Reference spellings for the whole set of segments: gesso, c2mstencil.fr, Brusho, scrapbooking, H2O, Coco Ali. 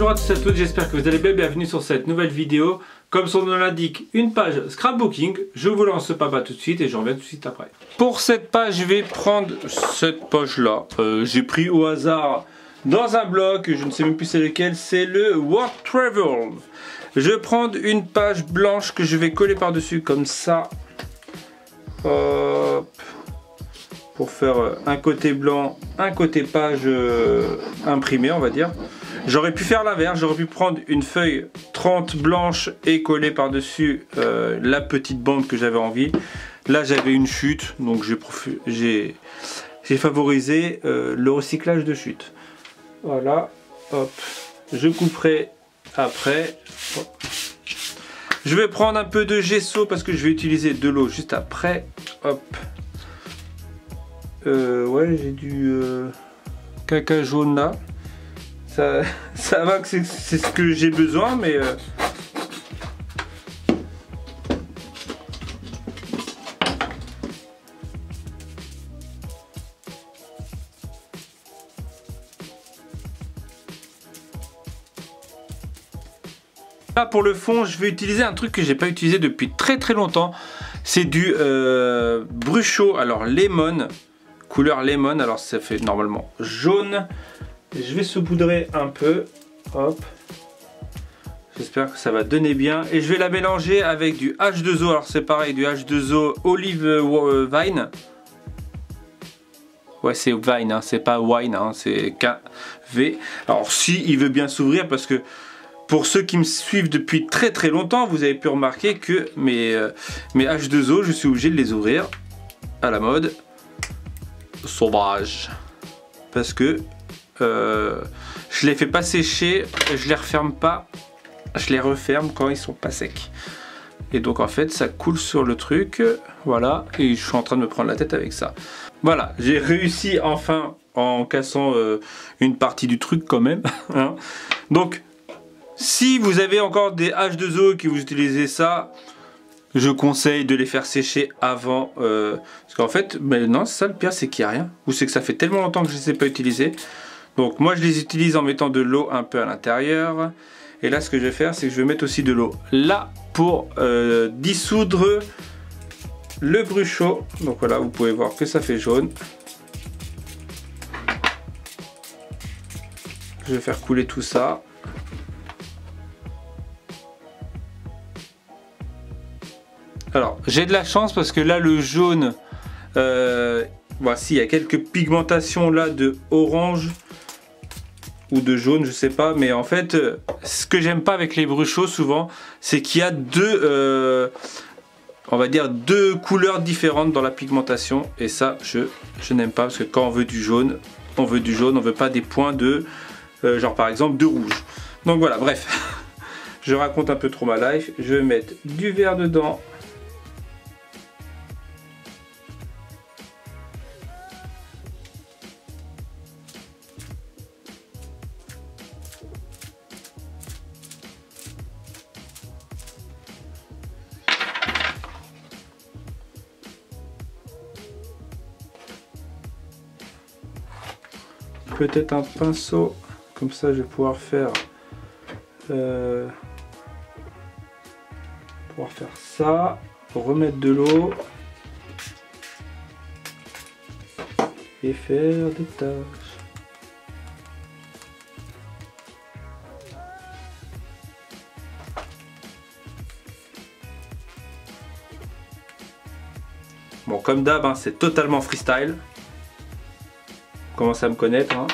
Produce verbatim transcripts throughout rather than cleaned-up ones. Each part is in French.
Bonjour à tous et à toutes, j'espère que vous allez bien, bienvenue sur cette nouvelle vidéo. Comme son nom l'indique, une page scrapbooking. Je vous lance ce papa tout de suite et je reviens tout de suite après. Pour cette page, je vais prendre cette page là. Euh, J'ai pris au hasard dans un blog, je ne sais même plus c'est lequel, c'est le Work Travel. Je vais prendre une page blanche que je vais coller par dessus comme ça. Hop. Pour faire un côté blanc, un côté page euh, imprimée, on va dire. J'aurais pu faire l'inverse, j'aurais pu prendre une feuille trente blanche et coller par dessus euh, la petite bande que j'avais envie. Là j'avais une chute, donc j'ai j'ai favorisé euh, le recyclage de chute. Voilà, hop, je couperai après. Hop. Je vais prendre un peu de gesso parce que je vais utiliser de l'eau juste après. Hop. Euh, ouais, j'ai du euh, caca jaune là. Ça, ça va que c'est ce que j'ai besoin, mais euh... là pour le fond, je vais utiliser un truc que j'ai pas utilisé depuis très très longtemps. C'est du euh, Brusho, alors lemon. Couleur lemon, alors ça fait normalement jaune. Je vais saupoudrer un peu, hop. J'espère que ça va donner bien. Et je vais la mélanger avec du H deux O, alors c'est pareil, du H deux O olive euh, vine. Ouais, c'est vine, hein, c'est pas wine, hein, c'est K V. Alors si il veut bien s'ouvrir, parce que pour ceux qui me suivent depuis très très longtemps, vous avez pu remarquer que mes, euh, mes H deux O, je suis obligé de les ouvrir à la mode sauvage, parce que euh, je les fais pas sécher, je les referme pas, je les referme quand ils sont pas secs, et donc en fait ça coule sur le truc. Voilà, et je suis en train de me prendre la tête avec ça. Voilà, j'ai réussi enfin en cassant euh, une partie du truc quand même hein. Donc si vous avez encore des H deux O que vous utilisez ça, je conseille de les faire sécher avant, euh, parce qu'en fait, mais non, ça le pire c'est qu'il n'y a rien, ou c'est que ça fait tellement longtemps que je ne les ai pas utilisés. Donc moi je les utilise en mettant de l'eau un peu à l'intérieur, et là ce que je vais faire c'est que je vais mettre aussi de l'eau là pour euh, dissoudre le Brusho. Donc voilà, vous pouvez voir que ça fait jaune. Je vais faire couler tout ça. Alors j'ai de la chance parce que là le jaune, euh, voici, il y a quelques pigmentations là de orange ou de jaune, je sais pas, mais en fait ce que j'aime pas avec les Brusho souvent, c'est qu'il y a deux, euh, on va dire deux couleurs différentes dans la pigmentation, et ça je, je n'aime pas, parce que quand on veut du jaune, on veut du jaune, on veut pas des points de, euh, genre par exemple de rouge. Donc voilà, bref, je raconte un peu trop ma life. Je vais mettre du vert dedans. Peut-être un pinceau, comme ça je vais pouvoir faire euh, pouvoir faire ça, remettre de l'eau et faire des taches. Bon, comme d'hab, hein, c'est totalement freestyle. Commence à me connaître hein.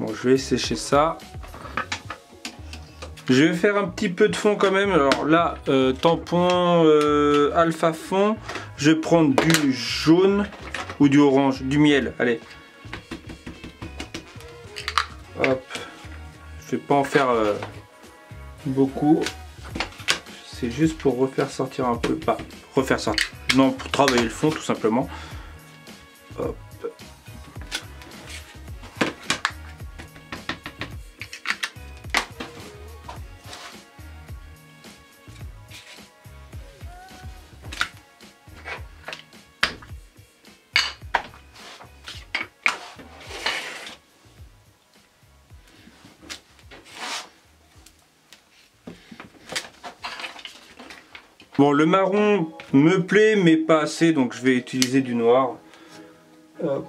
Bon, je vais sécher ça. Je vais faire un petit peu de fond quand même. Alors là, euh, tampon euh, alpha fond, je prends du jaune ou du orange, du miel. Allez. Hop. Je vais pas en faire euh, beaucoup. C'est juste pour refaire sortir un peu. Pas refaire sortir. Non, pour travailler le fond tout simplement. Hop. Bon, le marron me plaît, mais pas assez, donc je vais utiliser du noir. Hop.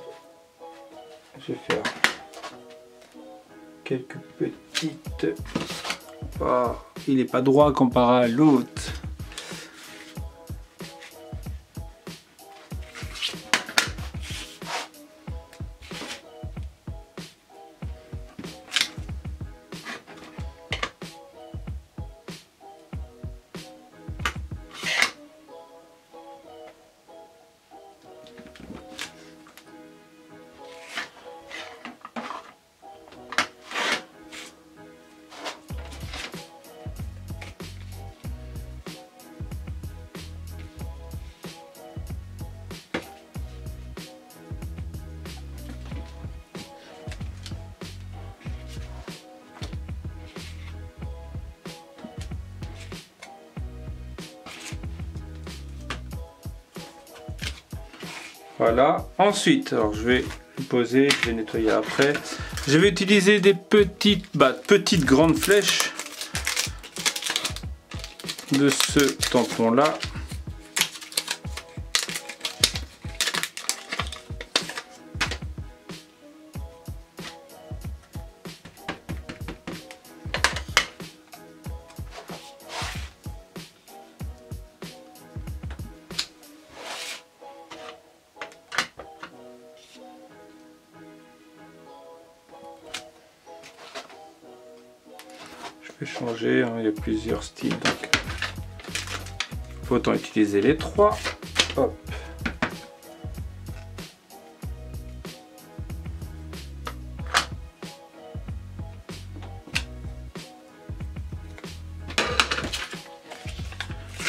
Je vais faire quelques petites... Oh, il n'est pas droit comparé à l'autre. Voilà, ensuite, alors je vais poser, je vais nettoyer après. Je vais utiliser des petites, bah, petites grandes flèches de ce tampon-là. Changer, hein, il y a plusieurs styles, donc faut autant utiliser les trois. Hop.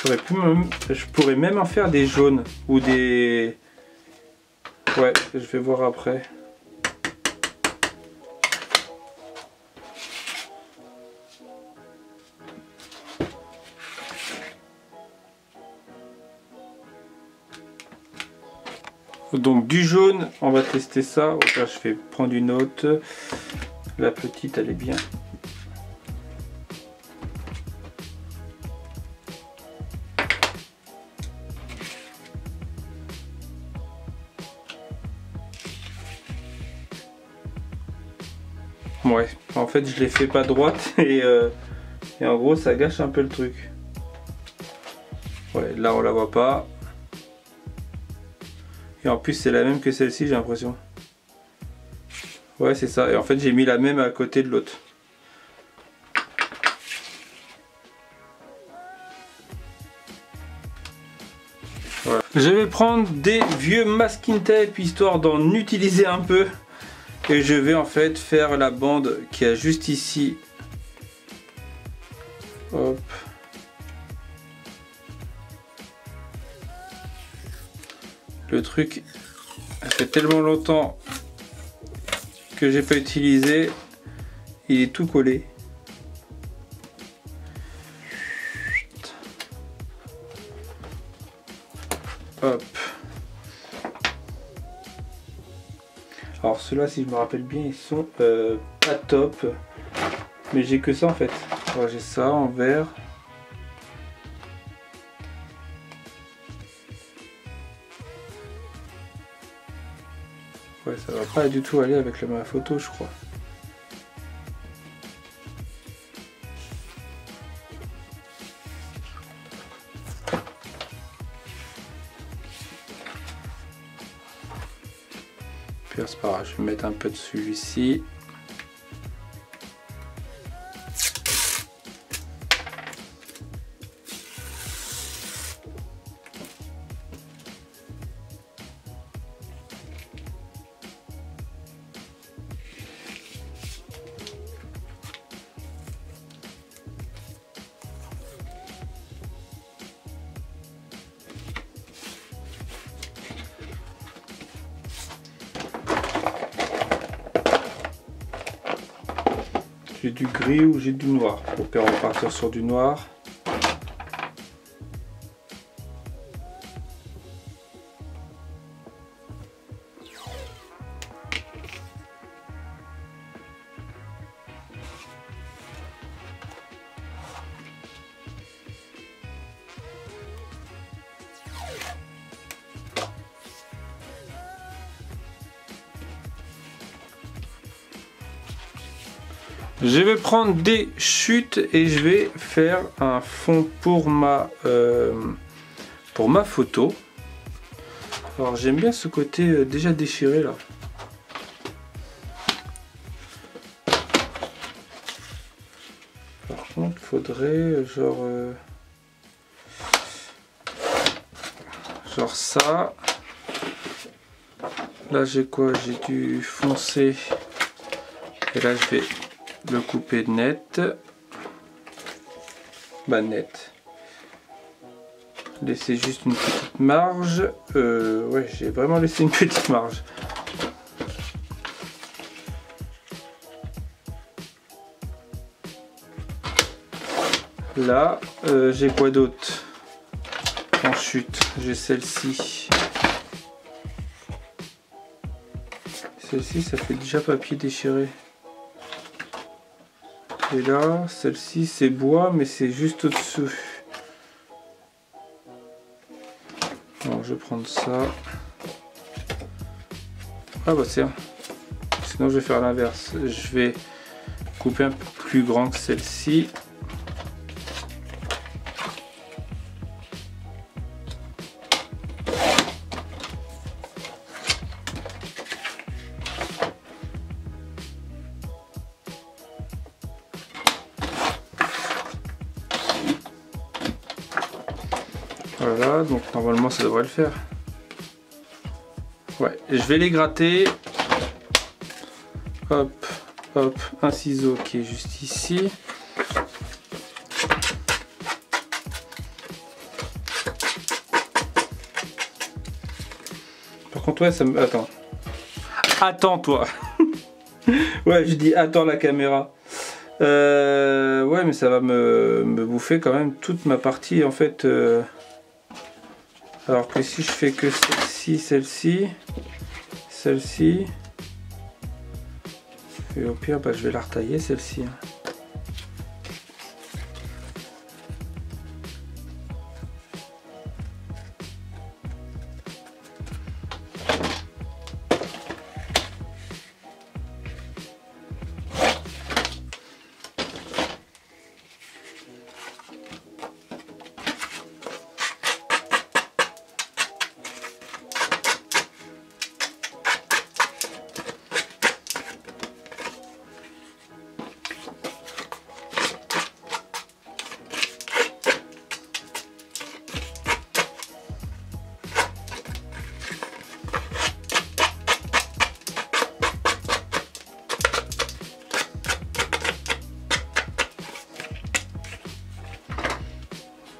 J'aurais pu me... je pourrais même en faire des jaunes ou des... ouais, je vais voir après. Donc du jaune, on va tester ça. Donc là, je vais prendre une autre. La petite, elle est bien. Ouais, en fait, je les fais pas droite et, euh, et en gros, ça gâche un peu le truc. Ouais, là, on la voit pas. Et en plus c'est la même que celle-ci, j'ai l'impression. Ouais, c'est ça. Et en fait j'ai mis la même à côté de l'autre. Voilà. Je vais prendre des vieux masking tape histoire d'en utiliser un peu. Et je vais en fait faire la bande qui est juste ici. Hop. Le truc, ça fait tellement longtemps que j'ai pas utilisé, il est tout collé. Hop. Alors ceux-là, si je me rappelle bien, ils sont euh, pas top, mais j'ai que ça en fait. J'ai ça en vert. Ouais, ça va pas du tout aller avec la photo, je crois. Puis c'est pas grave, je vais mettre un peu de celui-ci. j'ai du gris ou j'ai du noir. Au pire, on va partir sur du noir. Je vais prendre des chutes et je vais faire un fond pour ma, euh, pour ma photo. Alors j'aime bien ce côté déjà déchiré là. Par contre il faudrait genre, euh, genre ça. Là j'ai quoi? J'ai du foncé et là je vais le couper net, bah net, laisser juste une petite marge, euh, ouais j'ai vraiment laissé une petite marge. Là euh, j'ai quoi d'autre en chute? J'ai celle-ci, celle-ci ça fait déjà papier déchiré. Et là, celle-ci c'est bois, mais c'est juste au-dessous. Alors je vais prendre ça. Ah bah tiens. Sinon je vais faire l'inverse. Je vais couper un peu plus grand que celle-ci. Voilà, donc normalement ça devrait le faire. Ouais, je vais les gratter. Hop, hop, un ciseau qui est juste ici. Par contre, ouais, ça me... Attends. Attends, toi. Ouais, je dis attends la caméra. Euh, ouais, mais ça va me, me bouffer quand même toute ma partie, en fait... Euh... Alors que si je fais que celle-ci, celle-ci, celle-ci, et au pire bah, je vais la retailler celle-ci.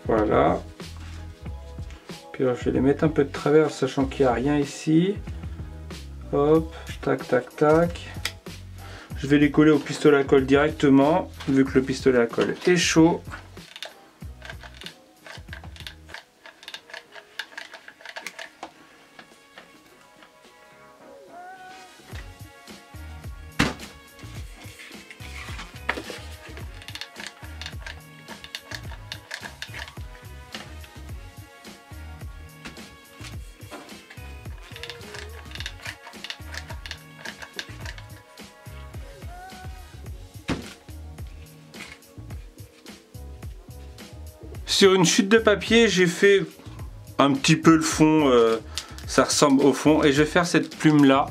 Voilà. Puis alors je vais les mettre un peu de travers, sachant qu'il n'y a rien ici. Hop, tac, tac, tac. Je vais les coller au pistolet à colle directement, vu que le pistolet à colle est chaud. Sur une chute de papier, j'ai fait un petit peu le fond, euh, ça ressemble au fond, et je vais faire cette plume là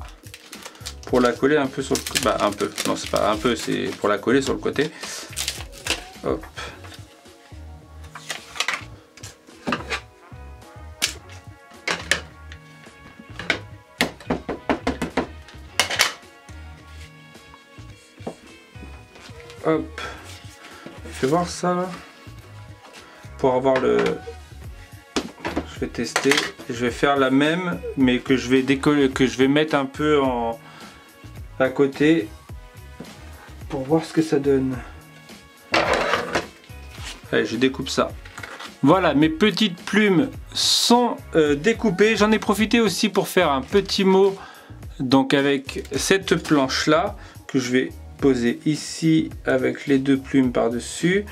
pour la coller un peu sur le, bah un peu, non c'est pas un peu, c'est pour la coller sur le côté. Hop. Hop. Fais voir ça là. Pour avoir le, je vais tester, je vais faire la même mais que je vais décoller, que je vais mettre un peu en à côté pour voir ce que ça donne. Allez, je découpe ça. Voilà, mes petites plumes sont euh, découpées. J'en ai profité aussi pour faire un petit mot donc avec cette planche là que je vais poser ici avec les deux plumes par dessus,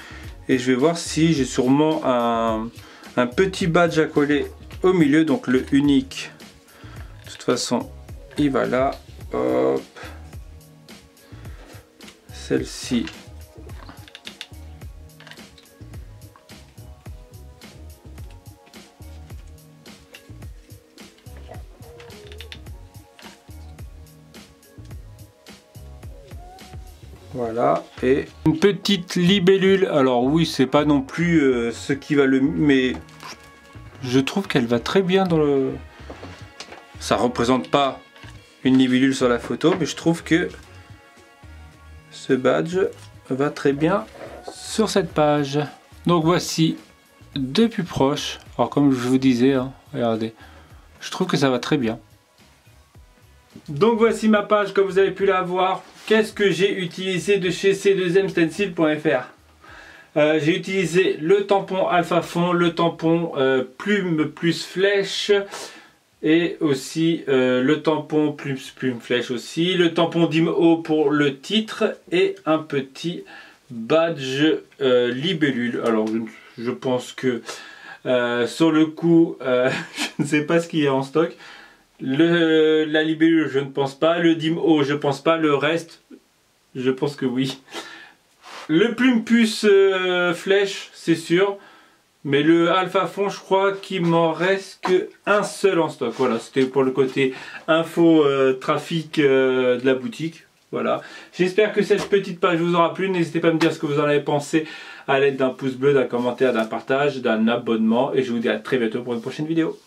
et je vais voir si j'ai sûrement un, un petit badge à coller au milieu, donc le unique. De toute façon il va là, hop, celle-ci. Voilà, et une petite libellule. Alors oui, c'est pas non plus euh, ce qui va le, mais je trouve qu'elle va très bien dans le. Ça représente pas une libellule sur la photo, mais je trouve que ce badge va très bien sur cette page. Donc voici de plus proche. Alors comme je vous disais, hein, regardez, je trouve que ça va très bien. Donc voici ma page comme vous avez pu la voir. Qu'est-ce que j'ai utilisé de chez c deux m stencil point f r? euh, J'ai utilisé le tampon alpha fond, le tampon euh, plume plus flèche, et aussi euh, le tampon plume plume flèche aussi, le tampon dim haut pour le titre et un petit badge euh, libellule. Alors je pense que euh, sur le coup, euh, je ne sais pas ce qu'il y a en stock. Le, la libellule, je ne pense pas. Le dim haut, je pense pas. Le reste, je pense que oui. Le plume puce euh, flèche, c'est sûr. Mais le alpha fond, je crois qu'il m'en reste qu'un seul en stock. Voilà, c'était pour le côté info euh, trafic euh, de la boutique. Voilà. J'espère que cette petite page vous aura plu. N'hésitez pas à me dire ce que vous en avez pensé à l'aide d'un pouce bleu, d'un commentaire, d'un partage, d'un abonnement. Et je vous dis à très bientôt pour une prochaine vidéo.